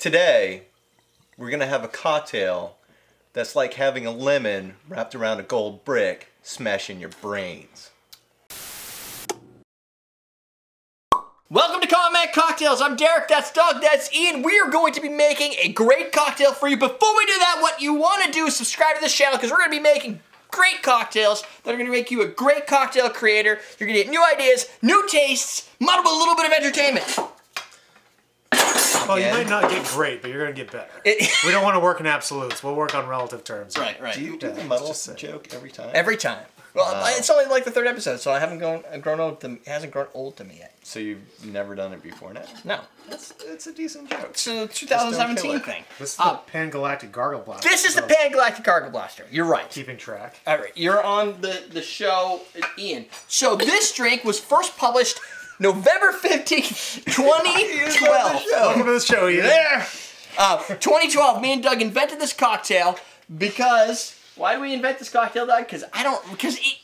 Today, we're gonna have a cocktail that's like having a lemon wrapped around a gold brick, smashing your brains. Welcome to Comment Cocktails. I'm Derek, that's Doug, that's Ian. We are going to be making a great cocktail for you. Before we do that, what you wanna do is subscribe to this channel because we're gonna be making great cocktails that are gonna make you a great cocktail creator. You're gonna get new ideas, new tastes, muddled with a little bit of entertainment. Well, you might not get great, but you're gonna get better. We don't want to work in absolutes. We'll work on relative terms. Right. Do you do the muddle joke every time? Every time. Well, it's only like the third episode, so I haven't grown old. It hasn't grown old to me yet. So you've never done it before now? No. That's a decent joke. It's a 2017 thing. This is the Pan Galactic Gargle Blaster. This is the Pan Galactic Gargle Blaster. You're right. Keeping track. All right. You're on the show, Ian. So this drink was first published November 15th, 2012. Welcome to the show, you there? 2012, me and Doug invented this cocktail because, why do we invent this cocktail, Doug? Because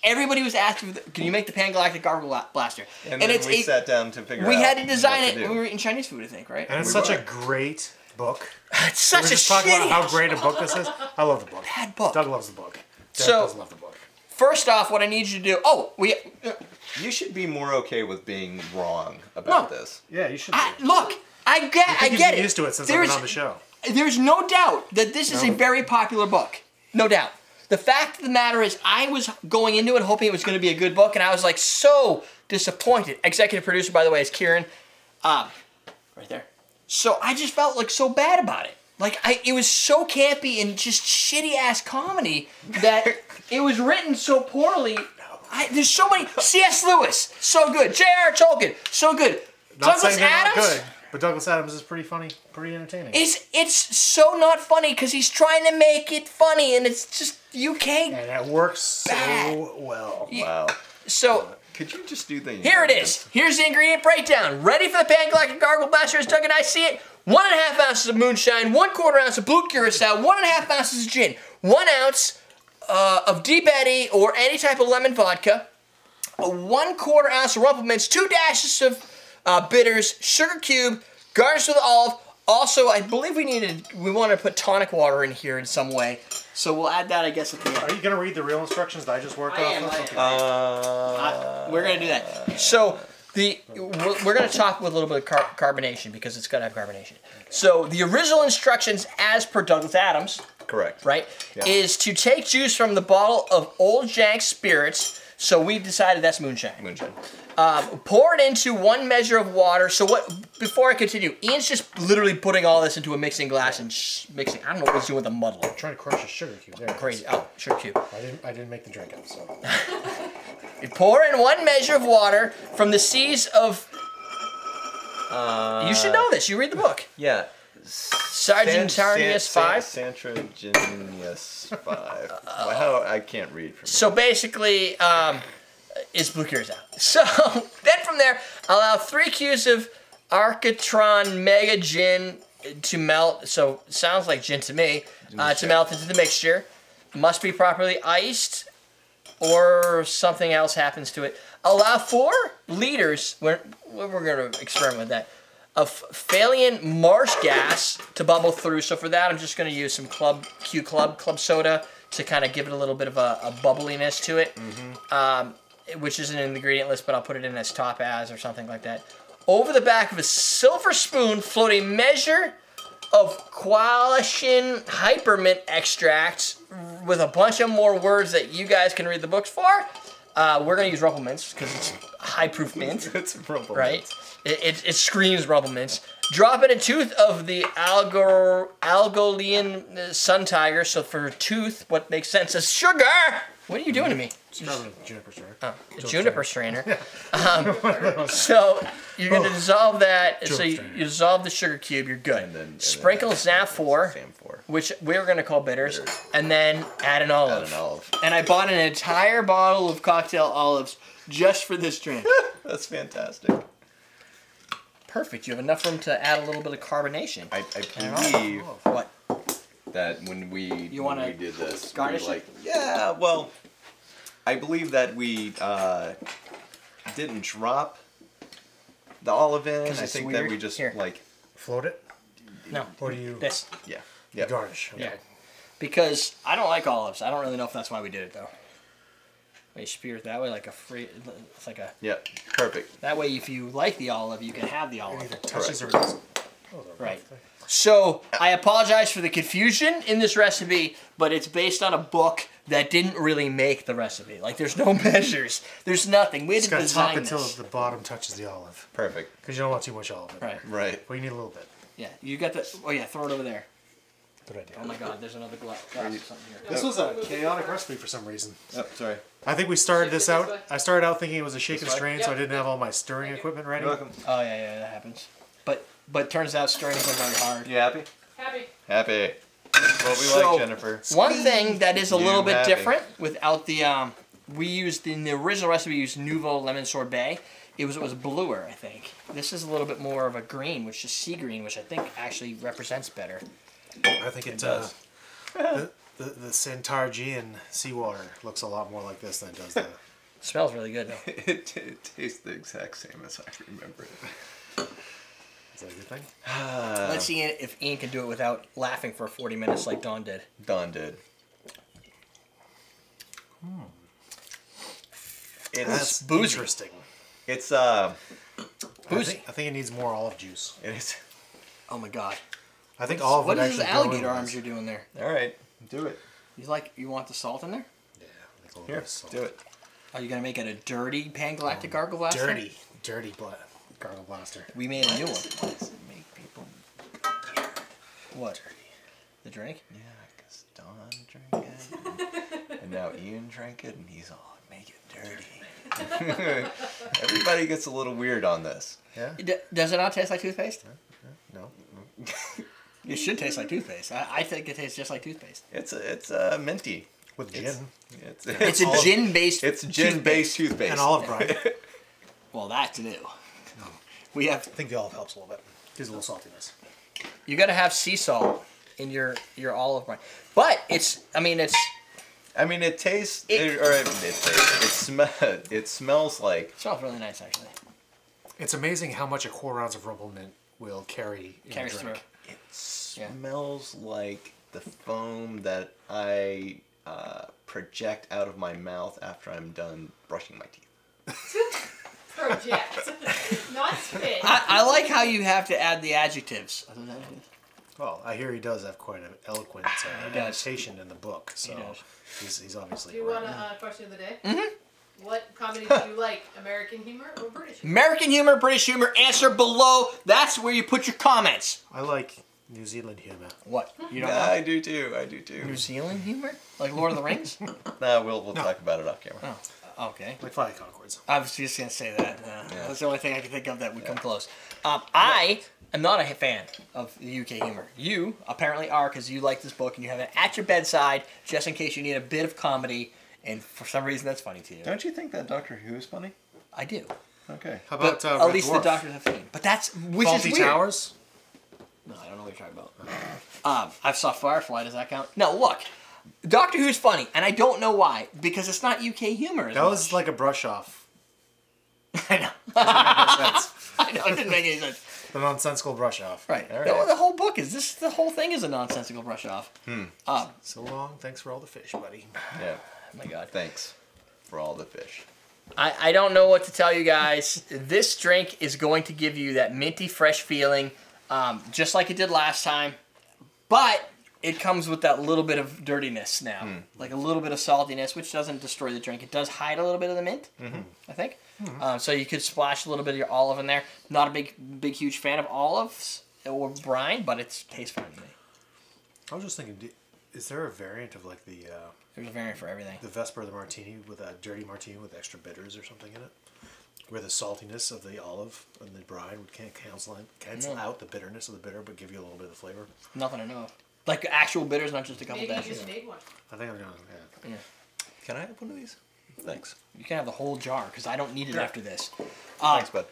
everybody was asking, can you make the Pan Galactic Gargle Blaster? And then we sat down to figure out. We had to design it. We were eating Chinese food, I think, right? And it's such a great book. It's such a shitty. Talking about how great a book this is. I love the book. Bad book. Doug loves the book. Doug does love the book. First off, what I need you to do. Oh, you should be more okay with being wrong about this. Yeah, you should. I get it. Used to it since I've been on the show. There's no doubt that this is a very popular book. No doubt. The fact of the matter is, I was going into it hoping it was going to be a good book, and I was like so disappointed. Executive producer, by the way, is Kieran, right there. So I just felt like so bad about it. Like it was so campy and just shitty ass comedy that it was written so poorly. There's so many. C.S. Lewis, so good. J.R. Tolkien, so good. Not Douglas Adams, not good, but Douglas Adams is pretty funny, pretty entertaining. It's so not funny because he's trying to make it funny, and it's just and it works so well. Wow. So. Could you just do things? Here it is. Here's the ingredient breakdown. Ready for the Pan Galactic Gargle Blaster as Doug and I see it. 1.5 ounces of moonshine, 1/4 ounce of Blue Curacao, 1.5 ounces of gin, 1 ounce of Deep Eddy or any type of lemon vodka, 1/4 ounce of Rumple Minze, 2 dashes of bitters, sugar cube, garnished with olive. Also, I believe we want to put tonic water in here in some way. So we'll add that, I guess, at the end. Are you going to read the real instructions that I just worked off of? We're going to do that. So we're going to top with a little bit of carbonation because it's going to have carbonation. Okay. So the original instructions, as per Douglas Adams, correct, right, is to take juice from the bottle of Old Jank Spirits. So we decided that's moonshine. Moonshine. Pour it into 1 measure of water. So before I continue, Ian's just literally putting all this into a mixing glass and mixing. I don't know what he's doing with a muddle. I'm trying to crush a sugar cube. There crazy. Oh, sugar cube. I didn't make the drink up, so. You pour in 1 measure of water from the seas of... you should know this. You read the book. Yeah. Santraginus V. Santraginus V. Wow, I can't read from here. So basically, it's Blue Curacao. So then from there, allow 3 cubes of Arcturan Mega Gin to melt. So sounds like gin to me. To melt into the mixture, must be properly iced, or something else happens to it. Allow 4 liters. We're going to experiment with that. Of Fallian Marsh Gas to bubble through. So for that, I'm just going to use some club soda to kind of give it a little bit of a bubbliness to it, which isn't in the ingredient list, but I'll put it in as top as or something like that. Over the back of a silver spoon, float a measure of Qualactin Hypermint Extract with a bunch of more words that you guys can read the books for. We're going to use Rumple Minze because it's high-proof mint. It's Rumple Minze. Right? It screams Rumple Minze. Drop in a tooth of the Algolian Suntiger. So for tooth, what makes sense is sugar. What are you doing to me? It's probably a juniper strainer. Oh, a juniper strainer. So you're going to dissolve that. Jump so you dissolve the sugar cube. You're good. And then sprinkle Zamphuor, which we were going to call bitters, and then add an olive. And I bought an entire bottle of cocktail olives just for this drink. That's fantastic. Perfect. You have enough room to add a little bit of carbonation. I believe that when we did this, we were like, yeah, well, I believe that we didn't drop the olive in. I think that we just float it. No. Or do you... This. Yeah. Yep. Garnish. Okay. Yeah. Because I don't like olives. I don't really know if that's why we did it, though. You spear it that way like a free... It's like a... Yeah. Perfect. That way, if you like the olive, you can have the olive. It either touches or doesn't. Oh, right. So, I apologize for the confusion in this recipe, but it's based on a book that didn't really make the recipe. Like, there's no measures. There's nothing. We had to design this. It's got to top until the bottom touches the olive. Perfect. Because you don't want too much olive. Right. Right. Well, you need a little bit. Yeah. You got the... Oh, yeah. Throw it over there. Good idea. Oh, my God. There's another glass or something here. This was a chaotic recipe for some reason. Oh, sorry. I think we started this out... I started out thinking it was a shake and strain, so I didn't have all my stirring equipment ready. You're welcome. Oh, yeah, yeah. That happens. But turns out stirring is very hard. You happy? Happy. Happy. Well, we like Jennifer. One thing that is a little bit different without the, we used, in the original recipe, we used Nouveau Lemon Sorbet. It was bluer, I think. This is a little bit more of a green, which is sea green, which I think actually represents better. I think it does. The Santraginean seawater looks a lot more like this than it does the... It smells really good, though. It tastes the exact same as I remember it. Is that a good thing? Let's see if Ian can do it without laughing for 40 minutes like Don did. Don did. Hmm. That's boozy. Interesting. It's boozy. I think it needs more olive juice. It is. Oh my God. I think olive would actually go in. What is those alligator arms you're doing there? All right, do it. You want the salt in there? Yeah. Like a little bit of salt. Do it. Are you gonna make it a dirty Pan Galactic Gargle Blaster? Dirty blood. Gargle Blaster. We made a new one. Why does it make people... What? The drink? Yeah, because Don drank it. And now Ian drank it, and he's all, make it dirty. Everybody gets a little weird on this. Yeah. Does it not taste like toothpaste? No. It should taste like toothpaste. I think it tastes just like toothpaste. It's minty. With gin. It's a gin-based toothpaste. And olive brine. Well, that's new. I think the olive helps a little bit. Gives a little saltiness. You got to have sea salt in your olive brine, but it tastes. It smells like. It smells really nice, actually. It's amazing how much a quart ounce of Rumple Mint will carry in a drink. It smells like the foam that I project out of my mouth after I'm done brushing my teeth. Project. Not spit. I like how you have to add the adjectives. Well, I hear he does have quite an eloquent annotation in the book, so he's obviously... Do you want a question of the day? Mm-hmm. What comedy do you like? American humor or British humor? American humor, British humor, answer below. That's where you put your comments. I like New Zealand humor. What? You don't like? I do too, I do too. New Zealand humor? Like Lord of the Rings? Nah, we'll talk about it off camera. Oh. Okay. Like Flying Concords. I was just going to say that. That's the only thing I can think of that would come close. I am not a fan of the UK humor. You apparently are, because you like this book and you have it at your bedside just in case you need a bit of comedy, and for some reason that's funny to you. Don't you think that Doctor Who is funny? I do. Okay. How about but at least Red Dwarf? The Doctors have funny. But that's, which Faulty is weird. Towers? No, I don't know what you're talking about. I saw Firefly. Does that count? No, look. Doctor Who's funny, and I don't know why, because it's not UK humor. That was like a brush off. I know. I know, it didn't make any sense. The nonsensical brush off. Right. All right. The whole book is this. The whole thing is a nonsensical brush off. Hmm. So long. Thanks for all the fish, buddy. Yeah. Oh my God. Thanks for all the fish. I don't know what to tell you guys. This drink is going to give you that minty, fresh feeling, just like it did last time, but. It comes with that little bit of dirtiness now, like a little bit of saltiness, which doesn't destroy the drink. It does hide a little bit of the mint, I think. So you could splash a little bit of your olive in there. Not a big, huge fan of olives or brine, but it tastes fine to me. I was just thinking, is there a variant of like the? There's a variant for everything. The Vesper of the Martini with a dirty martini with extra bitters or something in it, where the saltiness of the olive and the brine would cancel out the bitterness of the bitter, but give you a little bit of the flavor. Nothing I know of. Like actual bitters, not just a couple dashes. Maybe you just made one. I think I'm going to. Yeah. Can I have one of these? Thanks. You can have the whole jar, because I don't need it after this. Thanks, bud.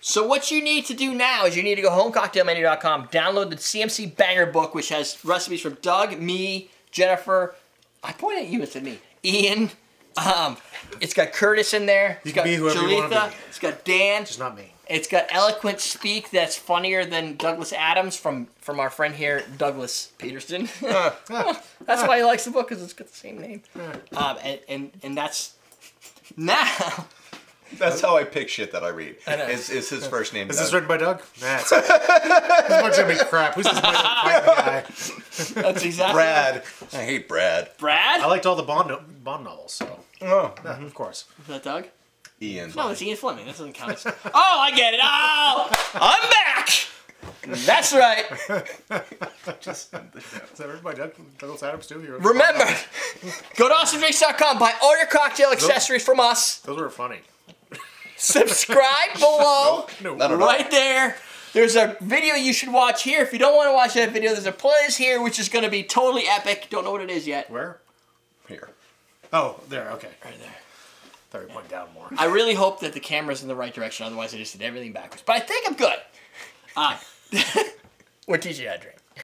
So what you need to do now is you need to go homecocktailmenu.com, download the CMC Banger book, which has recipes from Doug, me, Jennifer. I pointed at you, it's at me. Ian. It's got Curtis in there. It's got Jalitha. It's got Dan. Just not me. It's got eloquent speak that's funnier than Douglas Adams from our friend here, Douglas Peterson. That's why he likes the book, because it's got the same name. And that's... Now... That's how I pick shit that I read. Is his first name Doug. Is this written by Doug? Nah, it's this one's gonna be crap. Who's this guy? That's exactly Brad. Right. I hate Brad. Brad? I liked all the Bond novels, so. Oh. Yeah, of course. Is that Doug? Ian. No, it's Ian Fleming. That doesn't count. Oh, I get it. Oh! I'm back! That's right. Just, is that everybody Douglas Adams too? Remember, go to AustinFace.com, buy all your cocktail accessories from us. Those were funny. Subscribe below. No, right there. There's a video you should watch here. If you don't want to watch that video, there's a playlist here which is going to be totally epic. Don't know what it is yet. Where? Here. Oh, there. Okay. Right there. Thought we went down more. I really hope that the camera's in the right direction. Otherwise, I just did everything backwards. But I think I'm good. We're TJ Adrian.